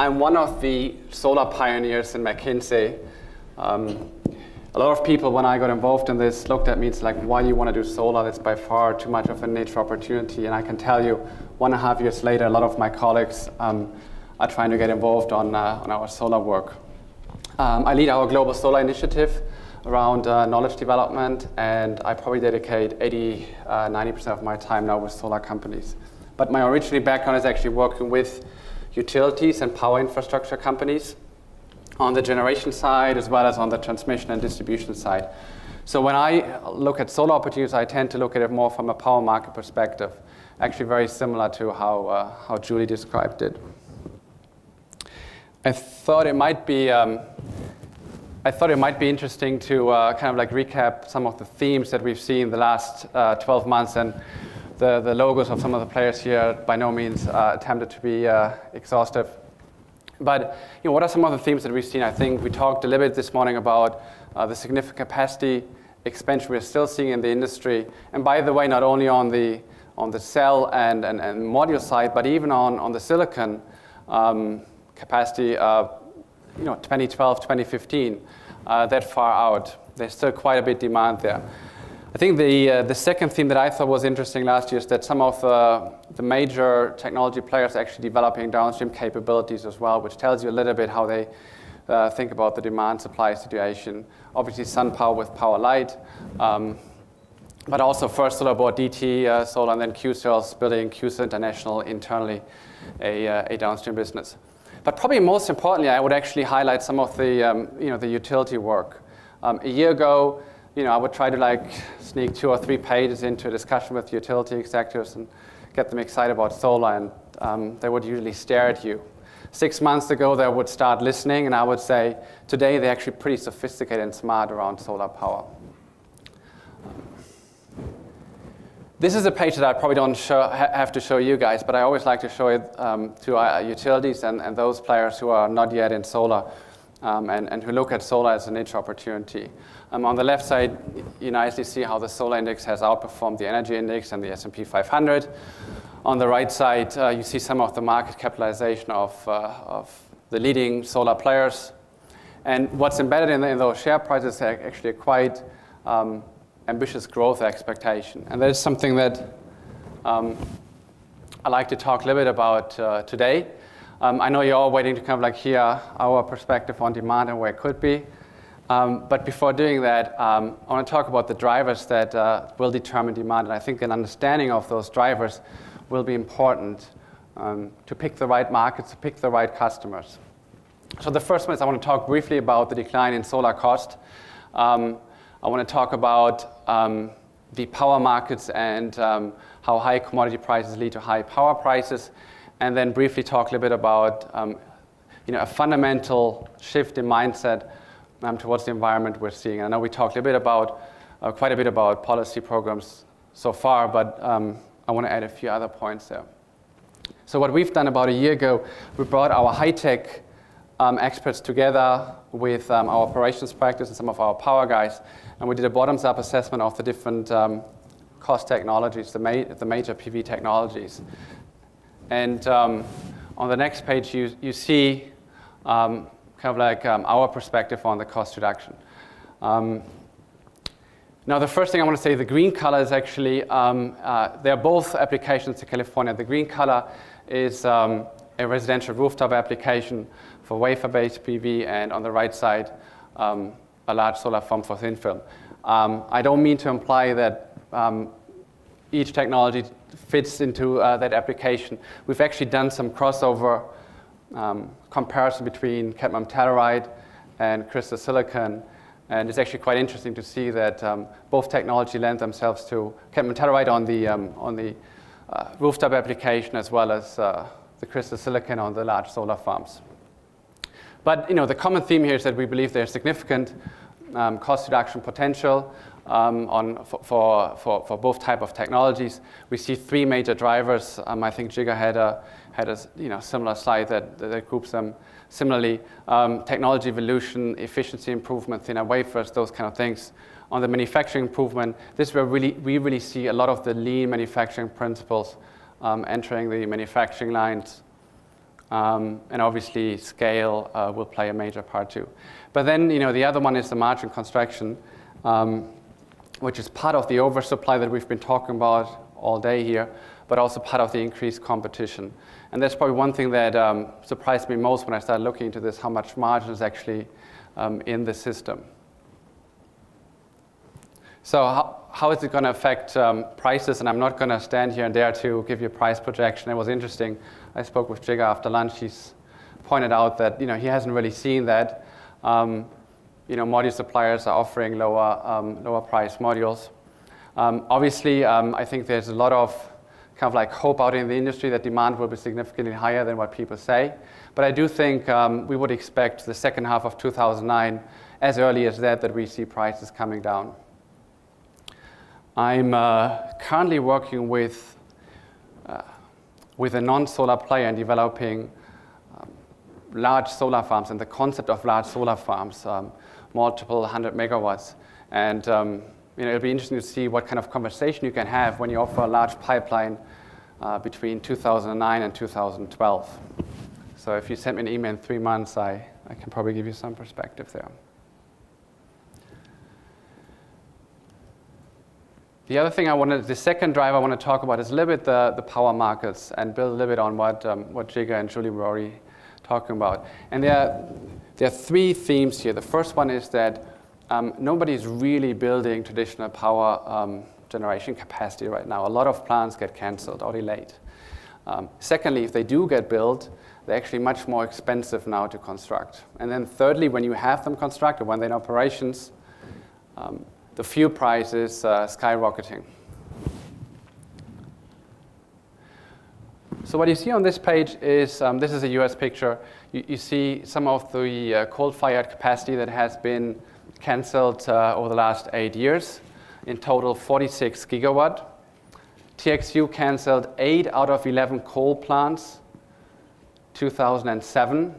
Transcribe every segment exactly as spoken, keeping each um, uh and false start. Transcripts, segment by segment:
I'm one of the solar pioneers in McKinsey. Um, a lot of people, when I got involved in this, looked at me, it's like, why do you want to do solar? That's by far too much of a niche opportunity. And I can tell you, one and a half years later, a lot of my colleagues um, are trying to get involved on, uh, on our solar work. Um, I lead our global solar initiative around uh, knowledge development, and I probably dedicate eighty, ninety percent of my time now with solar companies. But my original background is actually working with utilities and power infrastructure companies on the generation side as well as on the transmission and distribution side. So when I look at solar opportunities, I tend to look at it more from a power market perspective, actually very similar to how, uh, how Julie described it. I thought it might be, um, I thought it might be interesting to uh, kind of like recap some of the themes that we've seen the last uh, twelve months, and The, the logos of some of the players here by no means uh, attempted to be uh, exhaustive. But you know, what are some of the themes that we've seen? I think we talked a little bit this morning about uh, the significant capacity expansion we're still seeing in the industry. And by the way, not only on the, on the cell and, and, and module side, but even on, on the silicon um, capacity, uh, you know, twenty twelve, twenty fifteen, uh, that far out. There's still quite a bit demand there. I think the, uh, the second theme that I thought was interesting last year is that some of uh, the major technology players are actually developing downstream capabilities as well, which tells you a little bit how they uh, think about the demand-supply situation. Obviously, SunPower with Power Light, um, but also First Solar bought D T uh, Solar, and then QCells building QCells International internally, a, uh, a downstream business. But probably most importantly, I would actually highlight some of the, um, you know, the utility work. Um, a year ago, you know, I would try to like sneak two or three pages into a discussion with utility executives and get them excited about solar, and um, they would usually stare at you. Six months ago, they would start listening, and I would say today they're actually pretty sophisticated and smart around solar power. This is a page that I probably don't show, ha have to show you guys, but I always like to show it um, to our utilities and, and those players who are not yet in solar. Um, and, and who look at solar as a niche opportunity. Um, on the left side, you nicely see how the solar index has outperformed the energy index and the S and P five hundred. On the right side, uh, you see some of the market capitalization of, uh, of the leading solar players. And what's embedded in, the, in those share prices is actually a quite um, ambitious growth expectation. And that's something that um, I like to talk a little bit about uh, today. Um, I know you're all waiting to kind of like hear our perspective on demand and where it could be. Um, but before doing that, um, I want to talk about the drivers that uh, will determine demand. And I think an understanding of those drivers will be important um, to pick the right markets, to pick the right customers. So the first one is I want to talk briefly about the decline in solar cost. Um, I want to talk about um, the power markets and um, how high commodity prices lead to high power prices, and then briefly talk a little bit about um, you know, a fundamental shift in mindset um, towards the environment we're seeing. And I know we talked a little bit about, uh, quite a bit about policy programs so far, but um, I want to add a few other points there. So what we've done about a year ago, we brought our high-tech um, experts together with um, our operations practice and some of our power guys, and we did a bottoms-up assessment of the different um, cost technologies, the, ma the major P V technologies. And um, on the next page, you, you see um, kind of like um, our perspective on the cost reduction. Um, now, the first thing I want to say, the green color is actually, um, uh, they're both applications to California. The green color is um, a residential rooftop application for wafer-based P V, and on the right side, um, a large solar farm for thin film. Um, I don't mean to imply that um, each technology fits into uh, that application. We've actually done some crossover um, comparison between cadmium telluride and crystal silicon, and it's actually quite interesting to see that um, both technology lend themselves to cadmium telluride on the, um, on the uh, rooftop application as well as uh, the crystal silicon on the large solar farms. But you know, the common theme here is that we believe there's significant um, cost reduction potential Um, on, for, for, for both type of technologies. We see three major drivers. Um, I think Jigar had a, had a you know, similar slide that, that groups them similarly. Um, technology evolution, efficiency improvement, thinner wafers, those kind of things. On the manufacturing improvement, this is where really, we really see a lot of the lean manufacturing principles um, entering the manufacturing lines. Um, and obviously, scale uh, will play a major part too. But then, you know, the other one is the margin construction, um, which is part of the oversupply that we've been talking about all day here, but also part of the increased competition. And that's probably one thing that um, surprised me most when I started looking into this, how much margin is actually um, in the system. So how, how is it going to affect um, prices? And I'm not going to stand here and dare to give you a price projection. It was interesting. I spoke with Jigga after lunch. He's pointed out that, you know, he hasn't really seen that. Um, you know, module suppliers are offering lower, um, lower price modules. Um, obviously, um, I think there's a lot of kind of like hope out in the industry that demand will be significantly higher than what people say. But I do think um, we would expect the second half of two thousand nine, as early as that, that we see prices coming down. I'm uh, currently working with, uh, with a non-solar player in developing um, large solar farms and the concept of large solar farms, um, multiple hundred megawatts. And um, you know, it'll be interesting to see what kind of conversation you can have when you offer a large pipeline uh, between two thousand nine and two thousand twelve. So if you send me an email in three months, I, I can probably give you some perspective there. The other thing I wanted, the second drive I want to talk about is a little bit the, the power markets and build a little bit on what, um, what Jigga and Julie were already talking about. And there are, there are three themes here. The first one is that Um, nobody's really building traditional power um, generation capacity right now. A lot of plants get canceled or delayed. Um, secondly, if they do get built, they're actually much more expensive now to construct. And then thirdly, when you have them constructed, when they're in operations, um, the fuel price is uh, skyrocketing. So what you see on this page is, um, this is a U S picture. You, you see some of the uh, coal-fired capacity that has been cancelled uh, over the last eight years, in total forty-six gigawatt. T X U cancelled eight out of eleven coal plants, two thousand seven.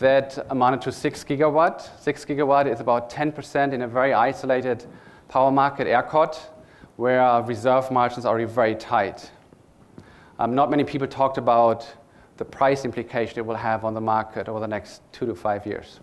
That amounted to six gigawatt. Six gigawatt is about ten percent in a very isolated power market, ERCOT, where reserve margins are already very tight. Um, not many people talked about the price implication it will have on the market over the next two to five years.